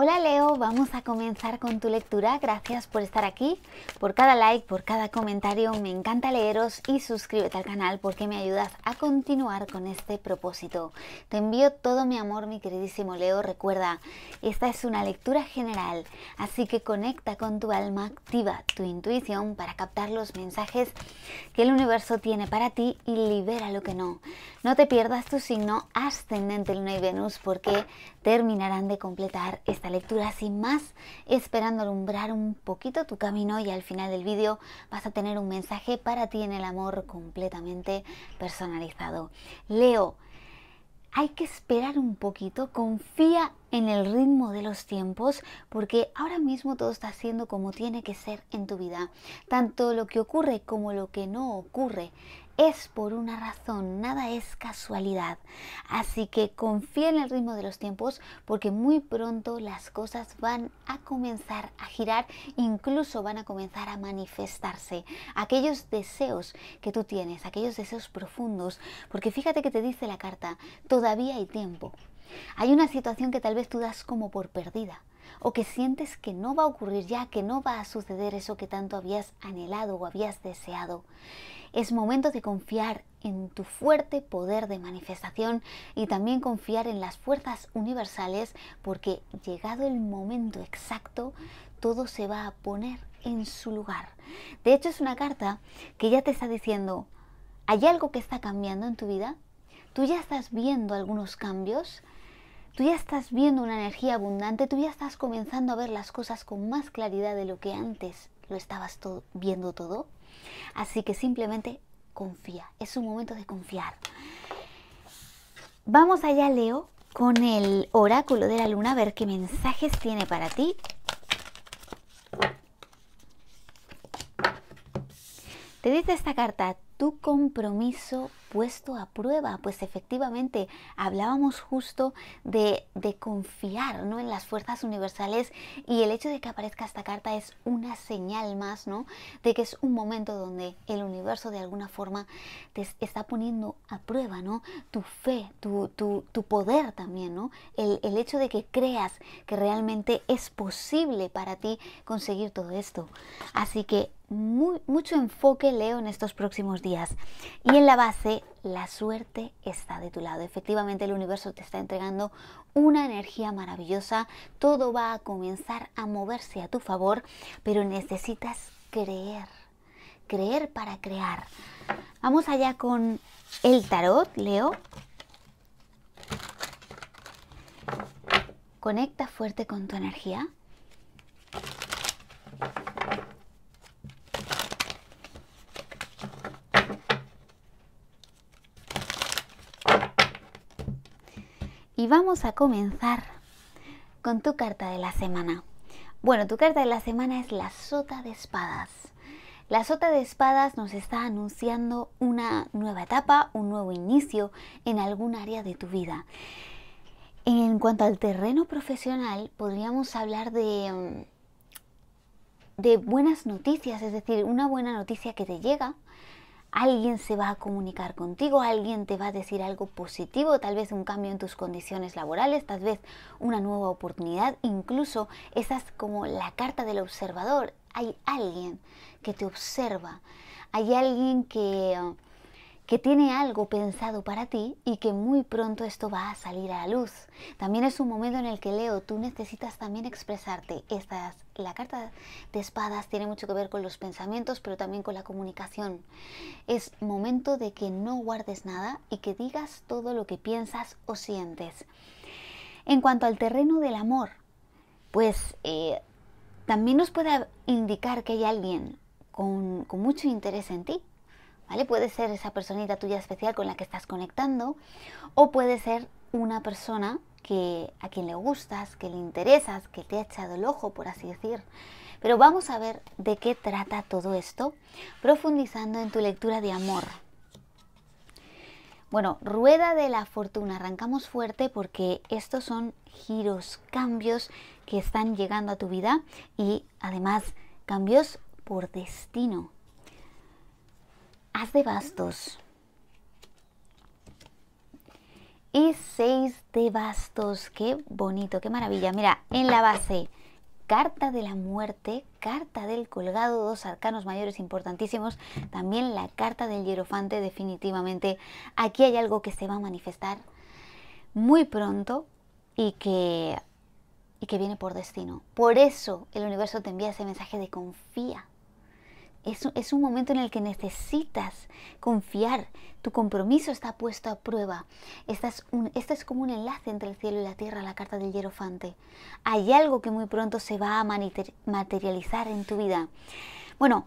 Hola Leo, vamos a comenzar con tu lectura. Gracias por estar aquí, por cada like, por cada comentario. Me encanta leeros y suscríbete al canal porque me ayudas a continuar con este propósito. Te envío todo mi amor, mi queridísimo Leo. Recuerda, esta es una lectura general, así que conecta con tu alma, activa tu intuición para captar los mensajes que el universo tiene para ti y libera lo que no. No te pierdas tu signo ascendente, Luna y Venus, porque terminarán de completar esta lectura. Sin más, esperando alumbrar un poquito tu camino, y al final del vídeo vas a tener un mensaje para ti en el amor completamente personalizado. Leo, hay que esperar un poquito, confía en el ritmo de los tiempos, porque ahora mismo todo está siendo como tiene que ser en tu vida. Tanto lo que ocurre como lo que no ocurre es por una razón, nada es casualidad. Así que confía en el ritmo de los tiempos, porque muy pronto las cosas van a comenzar a girar, incluso van a comenzar a manifestarse aquellos deseos que tú tienes, aquellos deseos profundos, porque fíjate que te dice la carta, todavía hay tiempo. Hay una situación que tal vez tú das como por perdida, o que sientes que no va a ocurrir ya, que no va a suceder eso que tanto habías anhelado o habías deseado. Es momento de confiar en tu fuerte poder de manifestación y también confiar en las fuerzas universales, porque llegado el momento exacto, todo se va a poner en su lugar. De hecho, es una carta que ya te está diciendo, hay algo que está cambiando en tu vida, tú ya estás viendo algunos cambios, tú ya estás viendo una energía abundante, tú ya estás comenzando a ver las cosas con más claridad de lo que antes lo estabas viendo todo. Así que simplemente confía, es un momento de confiar. Vamos allá, Leo, con el oráculo de la luna, a ver qué mensajes tiene para ti. Te dice esta carta, tu compromiso puesto a prueba. Pues efectivamente hablábamos justo de confiar, ¿no?, en las fuerzas universales, y el hecho de que aparezca esta carta es una señal más, ¿no?, de que es un momento donde el universo de alguna forma te está poniendo a prueba, ¿no?, tu fe, tu poder también, ¿no?, el hecho de que creas que realmente es posible para ti conseguir todo esto. Así que mucho enfoque, Leo, en estos próximos días. Y en la base, la suerte está de tu lado. Efectivamente, el universo te está entregando una energía maravillosa. Todo va a comenzar a moverse a tu favor, pero necesitas creer. Creer para crear. Vamos allá con el tarot, Leo. Conecta fuerte con tu energía. Y vamos a comenzar con tu carta de la semana. Bueno, tu carta de la semana es la sota de espadas. La sota de espadas nos está anunciando una nueva etapa, un nuevo inicio en algún área de tu vida. En cuanto al terreno profesional, podríamos hablar de buenas noticias, es decir, una buena noticia que te llega. Alguien se va a comunicar contigo, alguien te va a decir algo positivo, tal vez un cambio en tus condiciones laborales, tal vez una nueva oportunidad. Incluso esa es como la carta del observador. Hay alguien que te observa, hay alguien que tiene algo pensado para ti y que muy pronto esto va a salir a la luz. También es un momento en el que, Leo, tú necesitas también expresarte. La carta de espadas tiene mucho que ver con los pensamientos, pero también con la comunicación. Es momento de que no guardes nada y que digas todo lo que piensas o sientes. En cuanto al terreno del amor, pues también nos puede indicar que hay alguien con mucho interés en ti, ¿vale? Puede ser esa personita tuya especial con la que estás conectando, o puede ser una persona a quien le gustas, que le interesas, que te ha echado el ojo, por así decir. Pero vamos a ver de qué trata todo esto, profundizando en tu lectura de amor. Bueno, rueda de la fortuna, arrancamos fuerte porque estos son giros, cambios que están llegando a tu vida y además cambios por destino. Haz de bastos. y 6 de bastos. Qué bonito, qué maravilla. Mira, en la base, carta de la muerte, carta del colgado, dos arcanos mayores importantísimos, también la carta del hierofante. Definitivamente aquí hay algo que se va a manifestar muy pronto y que viene por destino. Por eso el universo te envía ese mensaje de confía. Es un momento en el que necesitas confiar. Tu compromiso está puesto a prueba. Este es como un enlace entre el cielo y la tierra, la carta del hierofante. Hay algo que muy pronto se va a materializar en tu vida. Bueno,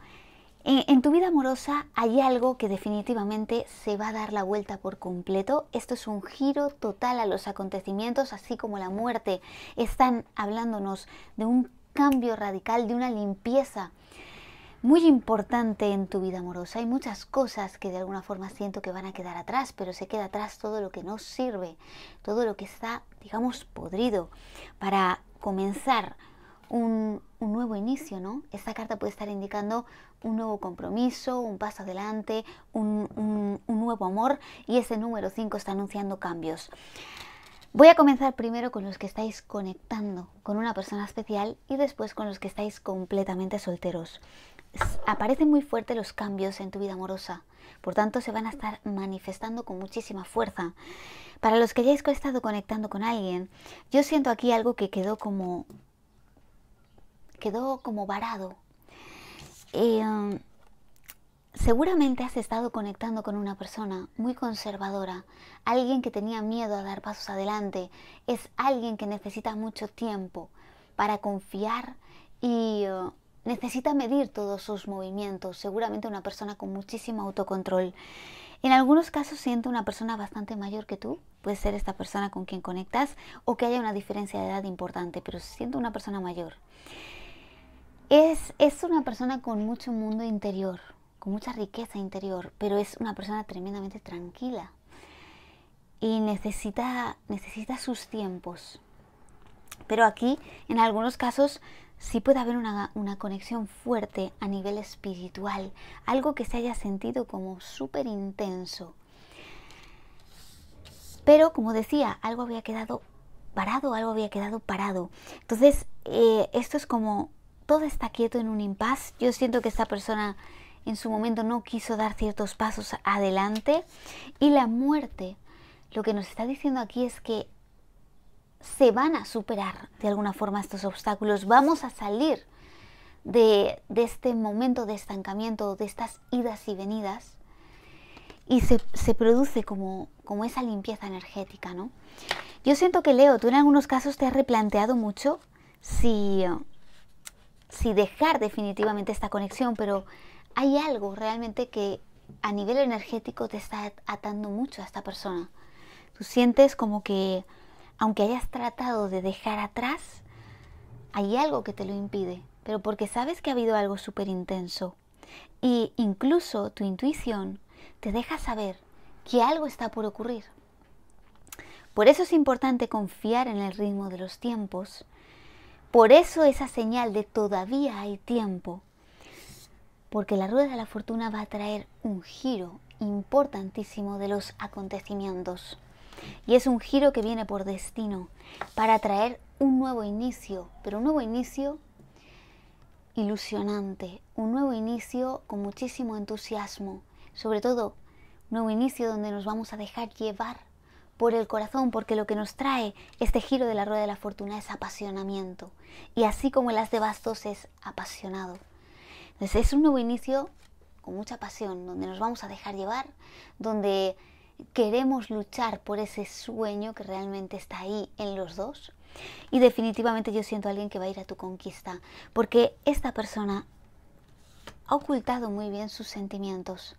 en tu vida amorosa hay algo que definitivamente se va a dar la vuelta por completo. Esto es un giro total a los acontecimientos, así como la muerte. Están hablándonos de un cambio radical, de una limpieza muy importante en tu vida amorosa. Hay muchas cosas que de alguna forma siento que van a quedar atrás, pero se queda atrás todo lo que no sirve, todo lo que está, digamos, podrido, para comenzar un nuevo inicio, ¿no? Esta carta puede estar indicando un nuevo compromiso, un paso adelante, un nuevo amor, y ese número 5 está anunciando cambios. Voy a comenzar primero con los que estáis conectando con una persona especial y después con los que estáis completamente solteros. Aparecen muy fuertes los cambios en tu vida amorosa, por tanto se van a estar manifestando con muchísima fuerza. Para los que hayáis estado conectando con alguien, yo siento aquí algo que quedó como varado. Seguramente has estado conectando con una persona muy conservadora, alguien que tenía miedo a dar pasos adelante, es alguien que necesita mucho tiempo para confiar y necesita medir todos sus movimientos, seguramente una persona con muchísimo autocontrol. En algunos casos siento una persona bastante mayor que tú, puede ser esta persona con quien conectas, o que haya una diferencia de edad importante, pero siento una persona mayor. Es una persona con mucho mundo interior, con mucha riqueza interior, pero es una persona tremendamente tranquila y necesita sus tiempos. Pero aquí, en algunos casos, sí puede haber una conexión fuerte a nivel espiritual, algo que se haya sentido como súper intenso. Pero, como decía, algo había quedado varado, algo había quedado parado. Entonces, esto es como, todo está quieto en un impasse. Yo siento que esta persona en su momento no quiso dar ciertos pasos adelante, y la muerte lo que nos está diciendo aquí es que se van a superar de alguna forma estos obstáculos. Vamos a salir de este momento de estancamiento, de estas idas y venidas, y se produce como esa limpieza energética, ¿no? Yo siento que, Leo, tú en algunos casos te has replanteado mucho si dejar definitivamente esta conexión, pero hay algo realmente que a nivel energético te está atando mucho a esta persona. Tú sientes como que, aunque hayas tratado de dejar atrás, hay algo que te lo impide, pero porque sabes que ha habido algo súper intenso. Y incluso tu intuición te deja saber que algo está por ocurrir. Por eso es importante confiar en el ritmo de los tiempos. Por eso esa señal de todavía hay tiempo. Porque la rueda de la fortuna va a traer un giro importantísimo de los acontecimientos. Y es un giro que viene por destino, para traer un nuevo inicio, pero un nuevo inicio ilusionante, un nuevo inicio con muchísimo entusiasmo. Sobre todo, un nuevo inicio donde nos vamos a dejar llevar por el corazón, porque lo que nos trae este giro de la rueda de la fortuna es apasionamiento. Y así como el as de bastos es apasionado. Entonces es un nuevo inicio con mucha pasión, donde nos vamos a dejar llevar, donde queremos luchar por ese sueño que realmente está ahí en los dos. Y definitivamente yo siento a alguien que va a ir a tu conquista, porque esta persona ha ocultado muy bien sus sentimientos.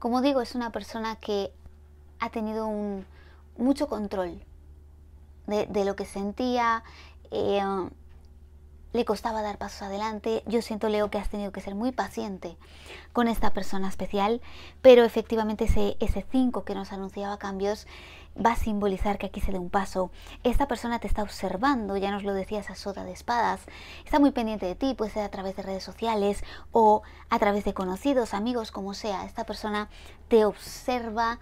Como digo, es una persona que ha tenido mucho control de lo que sentía. Le costaba dar pasos adelante. Yo siento, Leo, que has tenido que ser muy paciente con esta persona especial, pero efectivamente ese 5 que nos anunciaba cambios, va a simbolizar que aquí se dé un paso. Esta persona te está observando, ya nos lo decía esa sota de espadas, está muy pendiente de ti, puede ser a través de redes sociales o a través de conocidos, amigos, como sea. Esta persona te observa,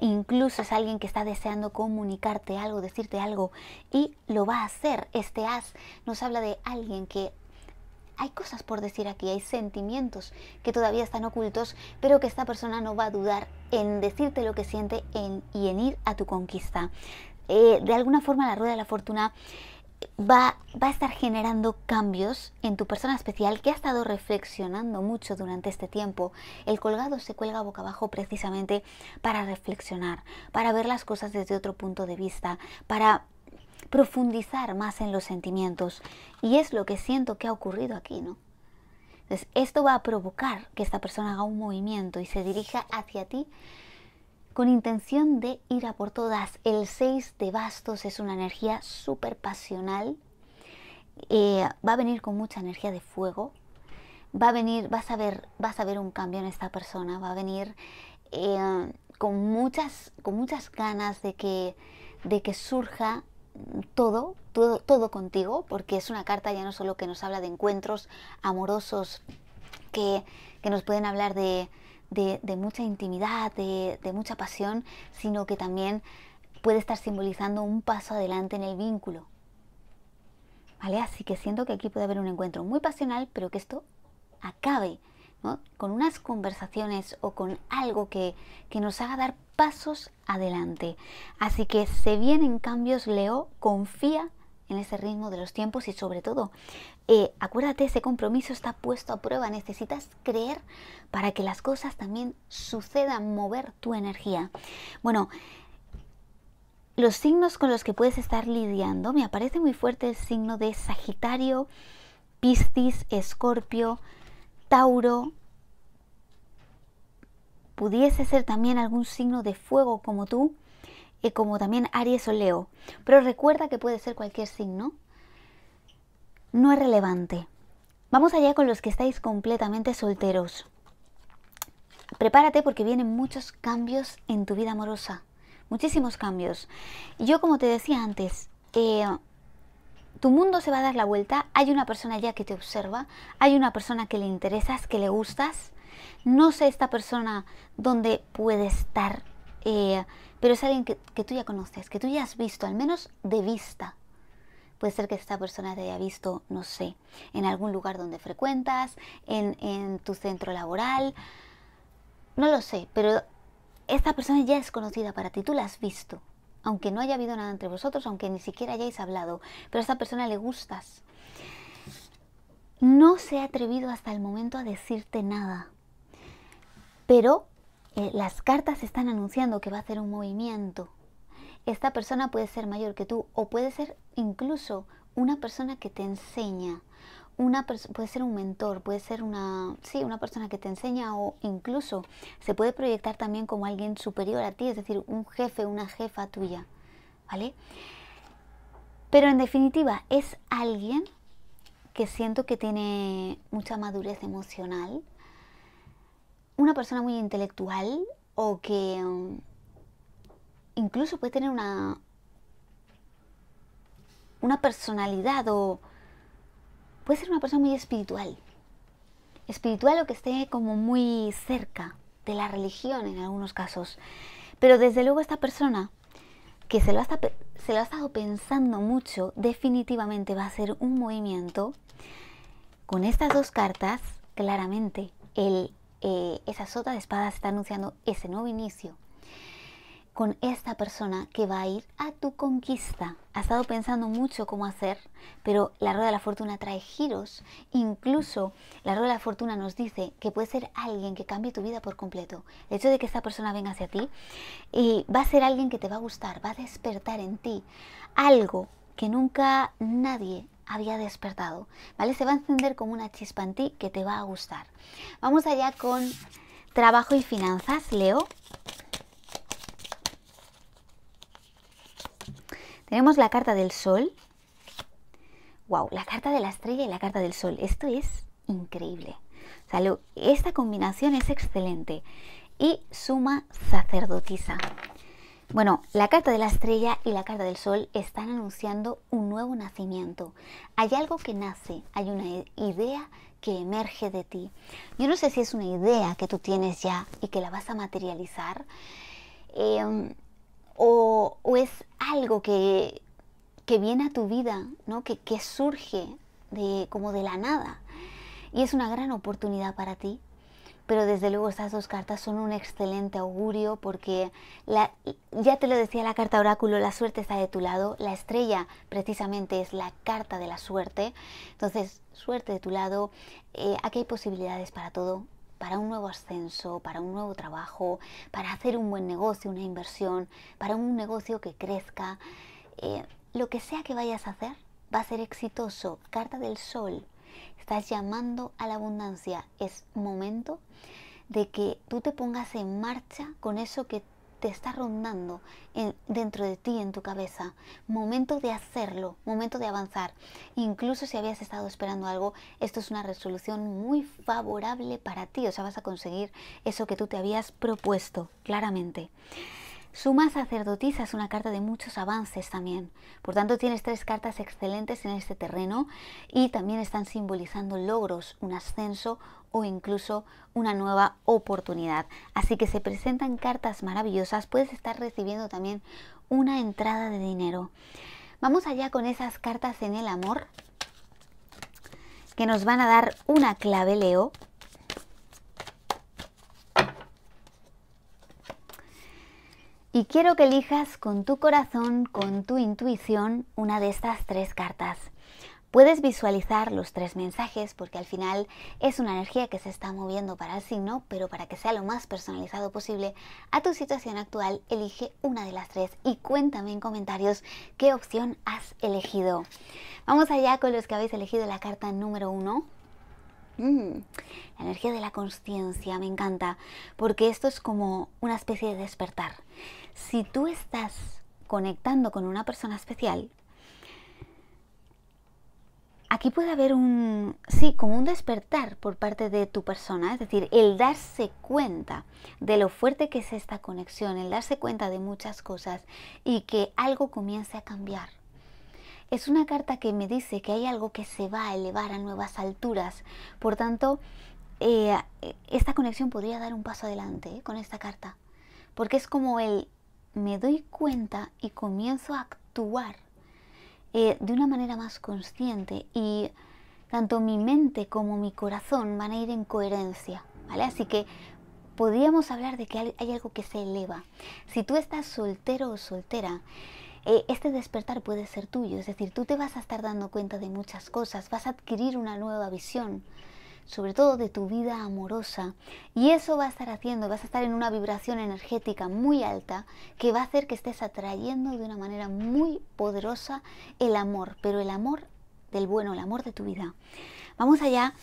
incluso es alguien que está deseando comunicarte algo, decirte algo, y lo va a hacer. Este as nos habla de alguien que hay cosas por decir aquí, hay sentimientos que todavía están ocultos, pero que esta persona no va a dudar en decirte lo que siente y en ir a tu conquista. De alguna forma la rueda de la fortuna va a estar generando cambios en tu persona especial que ha estado reflexionando mucho durante este tiempo. El colgado se cuelga boca abajo precisamente para reflexionar, para ver las cosas desde otro punto de vista, para profundizar más en los sentimientos, y es lo que siento que ha ocurrido aquí, ¿no? Entonces esto va a provocar que esta persona haga un movimiento y se dirija hacia ti con intención de ir a por todas. El 6 de bastos es una energía súper pasional, va a venir con mucha energía de fuego, vas a ver un cambio en esta persona, va a venir con muchas ganas de que surja todo contigo, porque es una carta ya no solo que nos habla de encuentros amorosos que nos pueden hablar de mucha intimidad, de mucha pasión, sino que también puede estar simbolizando un paso adelante en el vínculo, ¿vale? Así que siento que aquí puede haber un encuentro muy pasional, pero que esto acabe, ¿no?, con unas conversaciones o con algo que nos haga dar pasos adelante. Así que se vienen cambios, Leo. Confía en ese ritmo de los tiempos y sobre todo acuérdate, ese compromiso está puesto a prueba, necesitas creer para que las cosas también sucedan, mover tu energía. Bueno, los signos con los que puedes estar lidiando, me aparece muy fuerte el signo de Sagitario, Piscis, Escorpio, Tauro. Pudiese ser también algún signo de fuego como tú, como también Aries o Leo. Pero recuerda que puede ser cualquier signo. No es relevante. Vamos allá con los que estáis completamente solteros. Prepárate porque vienen muchos cambios en tu vida amorosa. Muchísimos cambios. Yo, como te decía antes, tu mundo se va a dar la vuelta, hay una persona ya que te observa, hay una persona que le interesas, que le gustas. No sé esta persona dónde puede estar, pero es alguien que tú ya conoces, que tú ya has visto, al menos de vista. Puede ser que esta persona te haya visto, no sé, en algún lugar donde frecuentas, en tu centro laboral, no lo sé, pero esta persona ya es conocida para ti, tú la has visto. Aunque no haya habido nada entre vosotros, aunque ni siquiera hayáis hablado, pero a esta persona le gustas. No se ha atrevido hasta el momento a decirte nada, pero las cartas están anunciando que va a hacer un movimiento. Esta persona puede ser mayor que tú o puede ser incluso una persona que te enseña, puede ser un mentor, puede ser una persona que te enseña, o incluso se puede proyectar también como alguien superior a ti, es decir, un jefe, una jefa tuya, ¿vale? Pero en definitiva es alguien que siento que tiene mucha madurez emocional, una persona muy intelectual, o que incluso puede tener una personalidad, o puede ser una persona muy espiritual, o que esté como muy cerca de la religión en algunos casos. Pero desde luego esta persona, que se lo ha estado pensando mucho, definitivamente va a hacer un movimiento con estas dos cartas. Claramente esa sota de espadas está anunciando ese nuevo inicio con esta persona que va a ir a tu conquista. Ha estado pensando mucho cómo hacer, pero la rueda de la fortuna trae giros. Incluso la rueda de la fortuna nos dice que puede ser alguien que cambie tu vida por completo. El hecho de que esta persona venga hacia ti y va a ser alguien que te va a gustar, va a despertar en ti algo que nunca nadie había despertado, ¿vale? Se va a encender como una chispa en ti que te va a gustar. Vamos allá con trabajo y finanzas, Leo. Tenemos la carta del sol. Wow, la carta de la estrella y la carta del sol. Esto es increíble. O sea, esta combinación es excelente. Y suma sacerdotisa. Bueno, la carta de la estrella y la carta del sol están anunciando un nuevo nacimiento. Hay algo que nace, hay una idea que emerge de ti. Yo no sé si es una idea que tú tienes ya y que la vas a materializar, o es algo que viene a tu vida, ¿no? Que surge como de la nada. Y es una gran oportunidad para ti. Pero desde luego estas dos cartas son un excelente augurio porque, ya te lo decía la carta oráculo, la suerte está de tu lado. La estrella precisamente es la carta de la suerte. Entonces, suerte de tu lado. Aquí hay posibilidades para todo. Para un nuevo ascenso, para un nuevo trabajo, para hacer un buen negocio, una inversión, para un negocio que crezca. Lo que sea que vayas a hacer va a ser exitoso. Carta del sol. Estás llamando a la abundancia. Es momento de que tú te pongas en marcha con eso que te está rondando dentro de ti, en tu cabeza. Momento de hacerlo, momento de avanzar. Incluso si habías estado esperando algo, esto es una resolución muy favorable para ti. O sea, vas a conseguir eso que tú te habías propuesto, claramente. Suma sacerdotisa es una carta de muchos avances también. Por tanto, tienes tres cartas excelentes en este terreno y también están simbolizando logros, un ascenso o incluso una nueva oportunidad. Así que se presentan cartas maravillosas. Puedes estar recibiendo también una entrada de dinero. Vamos allá con esas cartas en el amor que nos van a dar una clave, Leo. Y quiero que elijas con tu corazón, con tu intuición, una de estas tres cartas. Puedes visualizar los tres mensajes porque al final es una energía que se está moviendo para el signo, pero para que sea lo más personalizado posible a tu situación actual, elige una de las tres y cuéntame en comentarios qué opción has elegido. Vamos allá con los que habéis elegido la carta número 1. La energía de la consciencia, me encanta, porque esto es como una especie de despertar. Si tú estás conectando con una persona especial, aquí puede haber como un despertar por parte de tu persona, es decir, el darse cuenta de lo fuerte que es esta conexión, el darse cuenta de muchas cosas y que algo comience a cambiar. Es una carta que me dice que hay algo que se va a elevar a nuevas alturas. Por tanto, esta conexión podría dar un paso adelante con esta carta. Porque es como me doy cuenta y comienzo a actuar de una manera más consciente. Y tanto mi mente como mi corazón van a ir en coherencia, ¿vale? Así que podríamos hablar de que hay algo que se eleva. Si tú estás soltero o soltera, este despertar puede ser tuyo, es decir, tú te vas a estar dando cuenta de muchas cosas, vas a adquirir una nueva visión, sobre todo de tu vida amorosa, y eso va a estar haciendo, vas a estar en una vibración energética muy alta que va a hacer que estés atrayendo de una manera muy poderosa el amor, pero el amor del bueno, el amor de tu vida. Vamos allá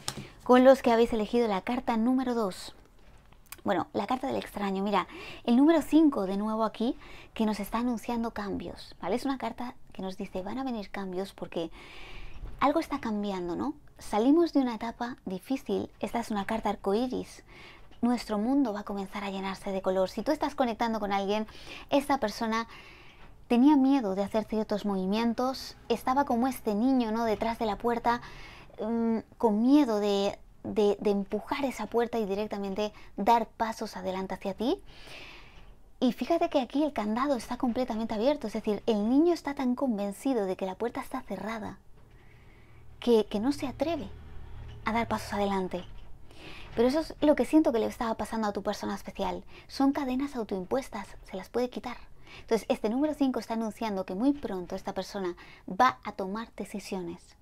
con los que habéis elegido la carta número 2. Bueno, la carta del extraño, mira, el número 5 de nuevo aquí, que nos está anunciando cambios, ¿vale? Es una carta que nos dice, van a venir cambios porque algo está cambiando, ¿no? Salimos de una etapa difícil, esta es una carta arcoíris, nuestro mundo va a comenzar a llenarse de color. Si tú estás conectando con alguien, esta persona tenía miedo de hacer ciertos movimientos, estaba como este niño, ¿no? Detrás de la puerta, con miedo de empujar esa puerta y directamente dar pasos adelante hacia ti. Y fíjate que aquí el candado está completamente abierto, es decir, el niño está tan convencido de que la puerta está cerrada que no se atreve a dar pasos adelante. Pero eso es lo que siento que le estaba pasando a tu persona especial. Son cadenas autoimpuestas, se las puede quitar. Entonces este número 5 está anunciando que muy pronto esta persona va a tomar decisiones.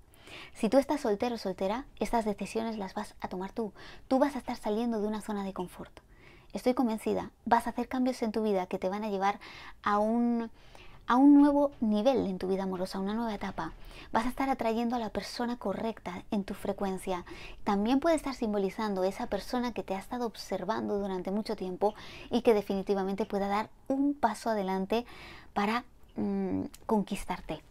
Si tú estás soltero o soltera, estas decisiones las vas a tomar tú. Tú vas a estar saliendo de una zona de confort. Estoy convencida, vas a hacer cambios en tu vida que te van a llevar a un nuevo nivel en tu vida amorosa, a una nueva etapa. Vas a estar atrayendo a la persona correcta en tu frecuencia. También puede estar simbolizando esa persona que te ha estado observando durante mucho tiempo y que definitivamente pueda dar un paso adelante para conquistarte.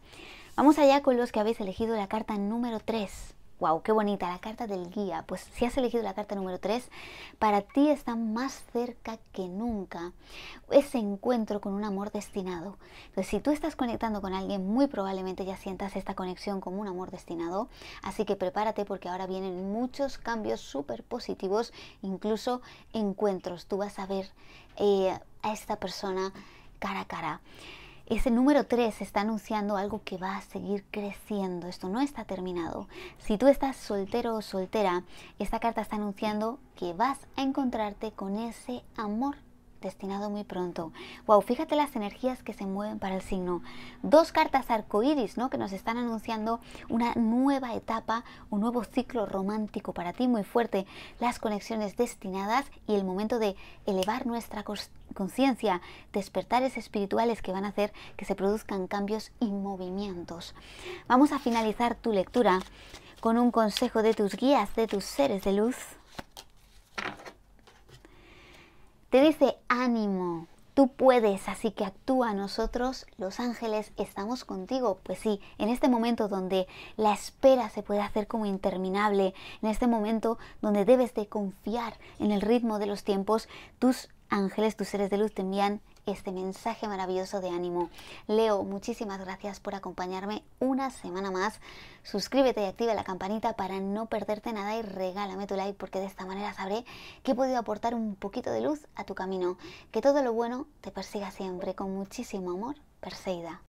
Vamos allá con los que habéis elegido la carta número 3. ¡Wow! ¡Qué bonita! La carta del guía. Pues si has elegido la carta número 3, para ti está más cerca que nunca ese encuentro con un amor destinado. Entonces, si tú estás conectando con alguien, muy probablemente ya sientas esta conexión como un amor destinado. Así que prepárate, porque ahora vienen muchos cambios súper positivos, incluso encuentros. Tú vas a ver a esta persona cara a cara. Ese número 3 está anunciando algo que va a seguir creciendo. Esto no está terminado. Si tú estás soltero o soltera, esta carta está anunciando que vas a encontrarte con ese amor destinado muy pronto. Wow, fíjate las energías que se mueven para el signo. Dos cartas arcoíris, ¿no?, que nos están anunciando una nueva etapa, un nuevo ciclo romántico para ti muy fuerte. Las conexiones destinadas y el momento de elevar nuestra conciencia, despertares espirituales que van a hacer que se produzcan cambios y movimientos. Vamos a finalizar tu lectura con un consejo de tus guías, de tus seres de luz. Te dice: ánimo, tú puedes, así que actúa. Nosotros, los ángeles, estamos contigo. Pues sí, en este momento donde la espera se puede hacer como interminable, en este momento donde debes de confiar en el ritmo de los tiempos, tus ángeles, tus seres de luz, te envían este mensaje maravilloso de ánimo. Leo, muchísimas gracias por acompañarme una semana más. Suscríbete y activa la campanita para no perderte nada, y regálame tu like, porque de esta manera sabré que he podido aportar un poquito de luz a tu camino. Que todo lo bueno te persiga siempre. Con muchísimo amor, Perseida.